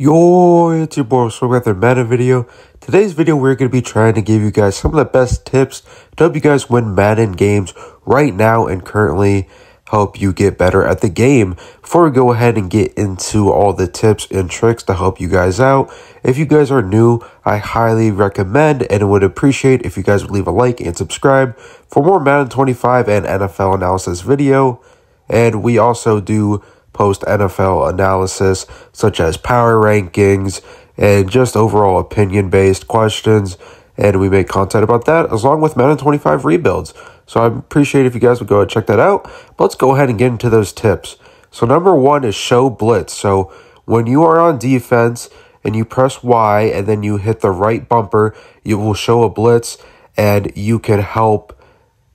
Yo, it's your boy, so we're at Madden video. Today's video, we're going to be trying to give you guys some of the best tips to help you guys win Madden games right now and currently help you get better at the game. Before we go ahead and get into all the tips and tricks to help you guys out, if you guys are new, I highly recommend and would appreciate if you guys would leave a like and subscribe for more Madden 25 and NFL analysis video. And we also do post NFL analysis such as power rankings and just overall opinion-based questions, and we make content about that along with Madden 25 rebuilds. So I appreciate if you guys would go and check that out. But let's go ahead and get into those tips. So number one is show blitz. So when you are on defense and you press Y and then you hit the right bumper, it will show a blitz, and you can help.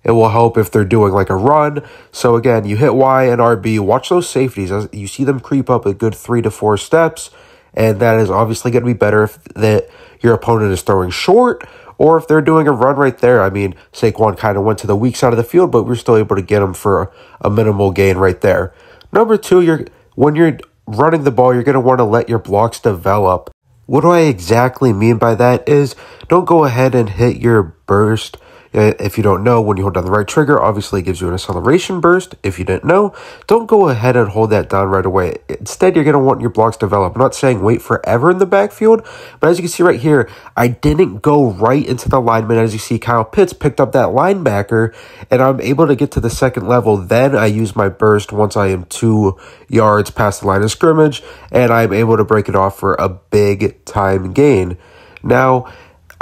It will help if they're doing like a run. So again, you hit Y and RB. Watch those safeties. You see them creep up a good 3 to 4 steps. And that is obviously going to be better if your opponent is throwing short or if they're doing a run right there. I mean, Saquon kind of went to the weak side of the field, but we're still able to get him for a minimal gain right there. Number two, when you're running the ball, you're going to want to let your blocks develop. What do I exactly mean by that is don't go ahead and hit your burst. If you don't know, when you hold down the right trigger, obviously it gives you an acceleration burst. If you didn't know, don't go ahead and hold that down right away. Instead, you're going to want your blocks to develop. I'm not saying wait forever in the backfield, but as you can see right here, I didn't go right into the lineman. As you see, Kyle Pitts picked up that linebacker, and I'm able to get to the second level. Then I use my burst once I am 2 yards past the line of scrimmage, and I'm able to break it off for a big-time gain. Now,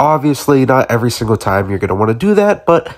obviously, not every single time you're going to want to do that, but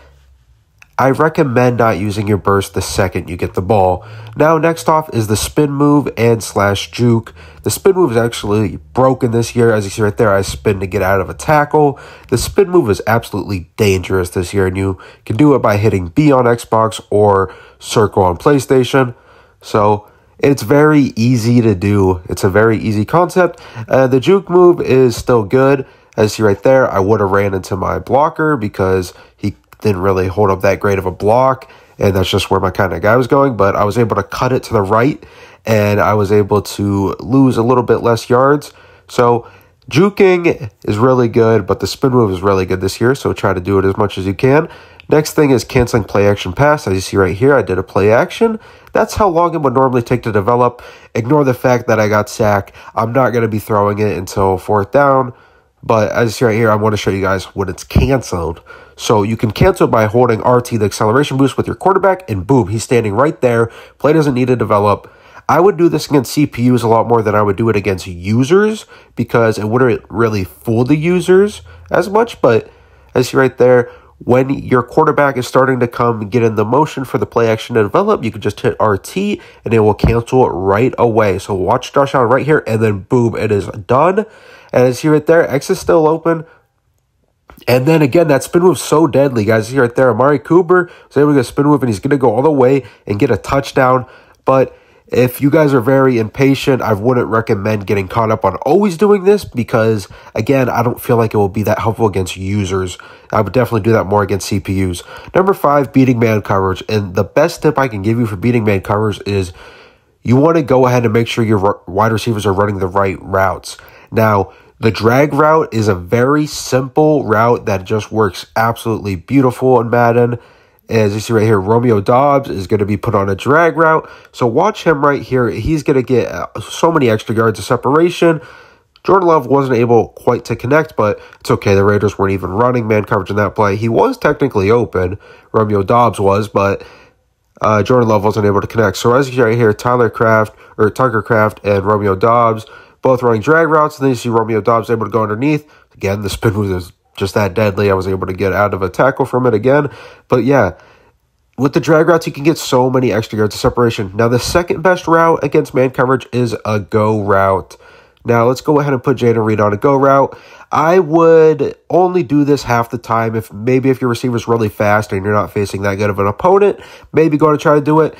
I recommend not using your burst the second you get the ball. Now, next off is the spin move and slash juke. The spin move is actually broken this year. As you see right there, I spin to get out of a tackle. The spin move is absolutely dangerous this year, and you can do it by hitting B on Xbox or circle on PlayStation. So it's very easy to do. It's a very easy concept. The juke move is still good. As you see right there, I would have ran into my blocker because he didn't really hold up that great of a block, and that's just where my kind of guy was going, but I was able to cut it to the right, and I was able to lose a little bit less yards. So juking is really good, but the spin move is really good this year, so try to do it as much as you can. Next thing is canceling play action pass. As you see right here, I did a play action. That's how long it would normally take to develop. Ignore the fact that I got sacked. I'm not going to be throwing it until 4th down. But as you see right here, I want to show you guys when it's canceled. So you can cancel by holding RT, the acceleration boost, with your quarterback, and boom, he's standing right there. Play doesn't need to develop. I would do this against CPUs a lot more than I would do it against users because it wouldn't really fool the users as much. But as you see right there, when your quarterback is starting to come get in the motion for the play action to develop, you can just hit RT and it will cancel it right away. So watch Josh Allen right here, and then boom, it is done. And as you see right there, X is still open. And then again, that spin move is so deadly, guys. You see right there, Amari Cooper is able to get a spin move, and he's going to go all the way and get a touchdown. But if you guys are very impatient, I wouldn't recommend getting caught up on always doing this because, again, I don't feel like it will be that helpful against users. I would definitely do that more against CPUs. Number five, beating man coverage. And the best tip I can give you for beating man coverage is you want to go ahead and make sure your wide receivers are running the right routes. Now, the drag route is a very simple route that just works absolutely beautiful in Madden. As you see right here, Romeo Doubs is going to be put on a drag route. So watch him right here. He's going to get so many extra yards of separation. Jordan Love wasn't able quite to connect, but it's okay. The Raiders weren't even running man coverage in that play. He was technically open. Romeo Doubs was, but Jordan Love wasn't able to connect. So as you see right here, Tucker Kraft and Romeo Doubs both running drag routes. And then you see Romeo Doubs able to go underneath. Again, the spin move is just that deadly. I was able to get out of a tackle from it again. But yeah, with the drag routes, you can get so many extra yards of separation. Now, the second best route against man coverage is a go route. Now, let's go ahead and put Jayden Reed on a go route. I would only do this half the time. If your receiver's really fast and you're not facing that good of an opponent, maybe go to try to do it.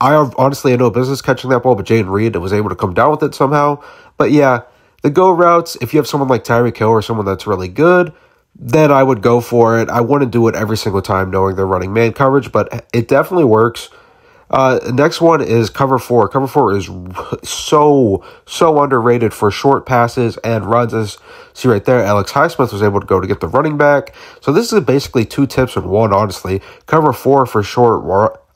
Honestly, I had no business catching that ball, but Jayden Reed was able to come down with it somehow. But yeah, the go routes, if you have someone like Tyreek Hill or someone that's really good, then I would go for it. I wouldn't do it every single time knowing they're running man coverage, but it definitely works. Next one is cover four. Cover four is so underrated for short passes and runs. As see right there, Alex Highsmith was able to go to get the running back. So this is basically two tips in one, honestly. Cover four for short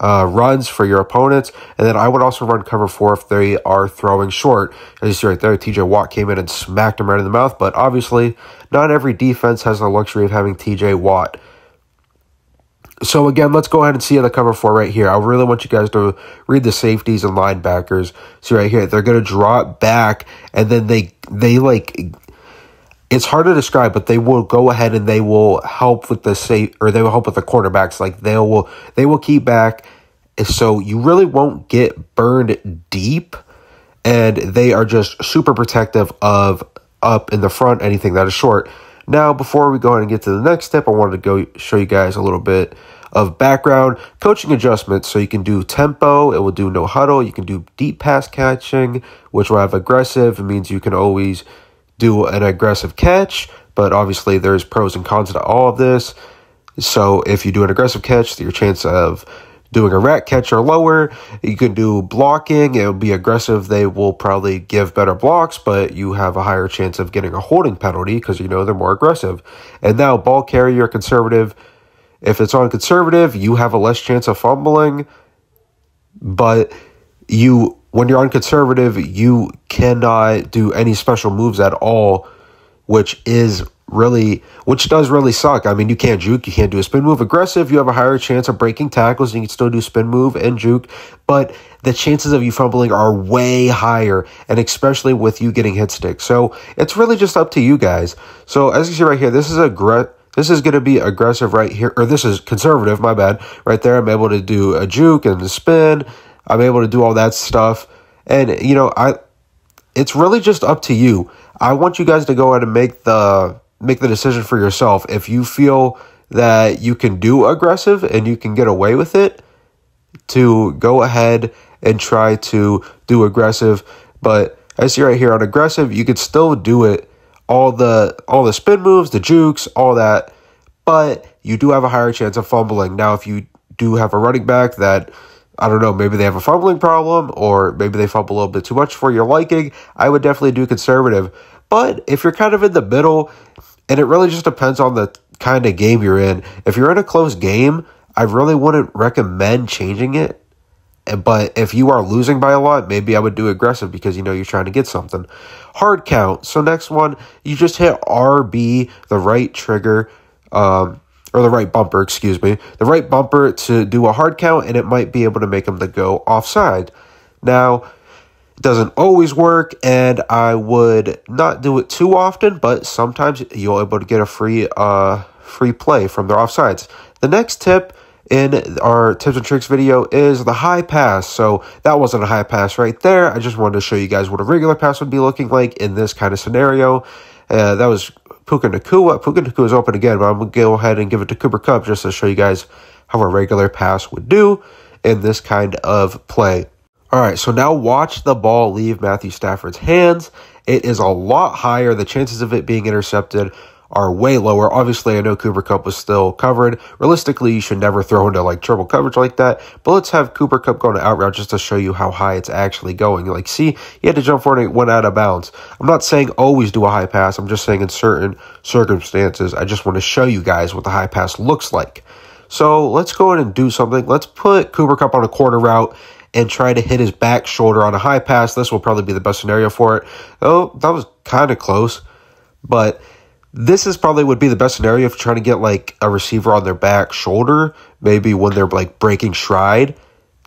runs for your opponents, and then I would also run cover four if they are throwing short. As you see right there, TJ Watt came in and smacked him right in the mouth, but obviously not every defense has the luxury of having TJ Watt. So again, let's go ahead and see the cover four right here. I really want you guys to read the safeties and linebackers. See right here, they're going to drop back, and then they like, it's hard to describe, but they will go ahead and they will help with the safe, or they will help with the cornerbacks. Like they will keep back, so you really won't get burned deep, and they are just super protective of up in the front anything that is short. Now, before we go ahead and get to the next step, I wanted to go show you guys a little bit of background coaching adjustments. So you can do tempo, it will do no huddle. You can do deep pass catching, which will have aggressive. It means you can always do an aggressive catch, but obviously there's pros and cons to all of this. So if you do an aggressive catch, your chance of doing a rat catch are lower. You can do blocking. It will be aggressive. They will probably give better blocks, but you have a higher chance of getting a holding penalty because you know they're more aggressive. And now ball carrier conservative. If it's on conservative, you have a less chance of fumbling. But you, when you're on conservative, you cannot do any special moves at all, which does really suck. I mean, you can't juke, you can't do a spin move. Aggressive, you have a higher chance of breaking tackles, and you can still do spin move and juke, but the chances of you fumbling are way higher, and especially with you getting hit stick. So it's really just up to you guys. So as you see right here, this is going to be aggressive right here, or this is conservative, my bad. Right there, I'm able to do a juke and a spin. I'm able to do all that stuff, and you know, it's really just up to you. I want you guys to go ahead and make the decision for yourself. If you feel that you can do aggressive and you can get away with it, to go ahead and try to do aggressive. But I see right here on aggressive, you could still do it, all the spin moves, the jukes, all that, but you do have a higher chance of fumbling. Now, if you do have a running back that, I don't know, maybe they have a fumbling problem, or maybe they fumble a little bit too much for your liking, I would definitely do conservative. But if you're kind of in the middle, and it really just depends on the kind of game you're in. If you're in a close game, I really wouldn't recommend changing it. But if you are losing by a lot, maybe I would do aggressive because you know you're trying to get something. Hard count. So next one, you just hit RB, the right trigger, or the right bumper, excuse me, the right bumper to do a hard count, and it might be able to make them to go offside. Now, it doesn't always work, and I would not do it too often, but sometimes you'll be able to get a free play from their offsides. The next tip in our tips and tricks video is the high pass. So that wasn't a high pass right there. I just wanted to show you guys what a regular pass would be looking like in this kind of scenario. That was Puka Nakua. Puka Nakua is open again, but I'm going to go ahead and give it to Cooper Kupp just to show you guys how a regular pass would do in this kind of play. All right, so now watch the ball leave Matthew Stafford's hands. It is a lot higher. The chances of it being intercepted are way lower. Obviously, I know Cooper Kupp was still covered. Realistically, you should never throw into like triple coverage like that. But let's have Cooper Kupp go on an out route just to show you how high it's actually going. Like, see, he had to jump for it and it went out of bounds. I'm not saying always do a high pass. I'm just saying in certain circumstances, I just want to show you guys what the high pass looks like. So let's go ahead and do something. Let's put Cooper Kupp on a corner route and try to hit his back shoulder on a high pass. This will probably be the best scenario for it. Oh, that was kind of close, but this is probably would be the best scenario if you're trying to get like a receiver on their back shoulder, maybe when they're like breaking stride,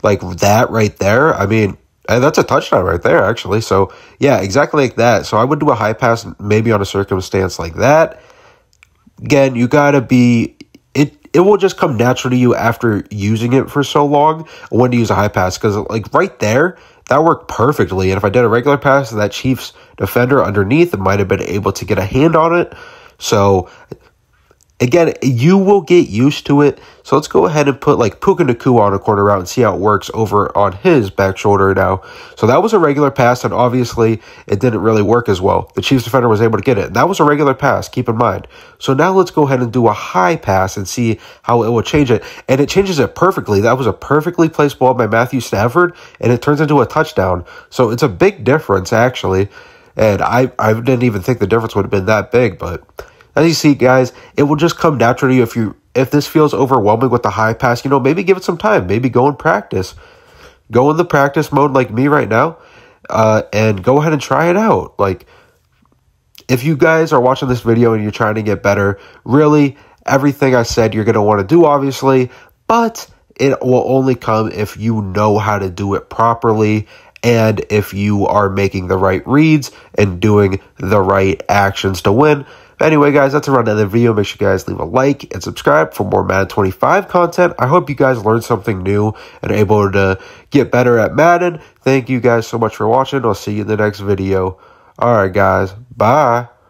like that right there. I mean, that's a touchdown right there, actually. So yeah, exactly like that. So I would do a high pass maybe on a circumstance like that. Again, you gotta be, it will just come natural to you after using it for so long when to use a high pass, because like right there, that worked perfectly. And if I did a regular pass to that Chiefs defender underneath, it might have been able to get a hand on it. So Again, you will get used to it. So let's go ahead and put like Puka Nakua on a corner route and see how it works over on his back shoulder now. So that was a regular pass, and obviously it didn't really work as well. The Chiefs defender was able to get it. That was a regular pass, keep in mind. So now let's go ahead and do a high pass and see how it will change it. And it changes it perfectly. That was a perfectly placed ball by Matthew Stafford, and it turns into a touchdown. So it's a big difference, actually. And I didn't even think the difference would have been that big, but... as you see, guys, it will just come naturally to you if this feels overwhelming with the high pass. You know, maybe give it some time. Maybe go and practice. Go in the practice mode like me right now, and go ahead and try it out. Like, if you guys are watching this video and you're trying to get better, really, everything I said you're going to want to do, obviously, but it will only come if you know how to do it properly and if you are making the right reads and doing the right actions to win. Anyway, guys, that's around the end of the video. Make sure you guys leave a like and subscribe for more Madden 25 content. I hope you guys learned something new and are able to get better at Madden. Thank you guys so much for watching. I'll see you in the next video. All right, guys. Bye.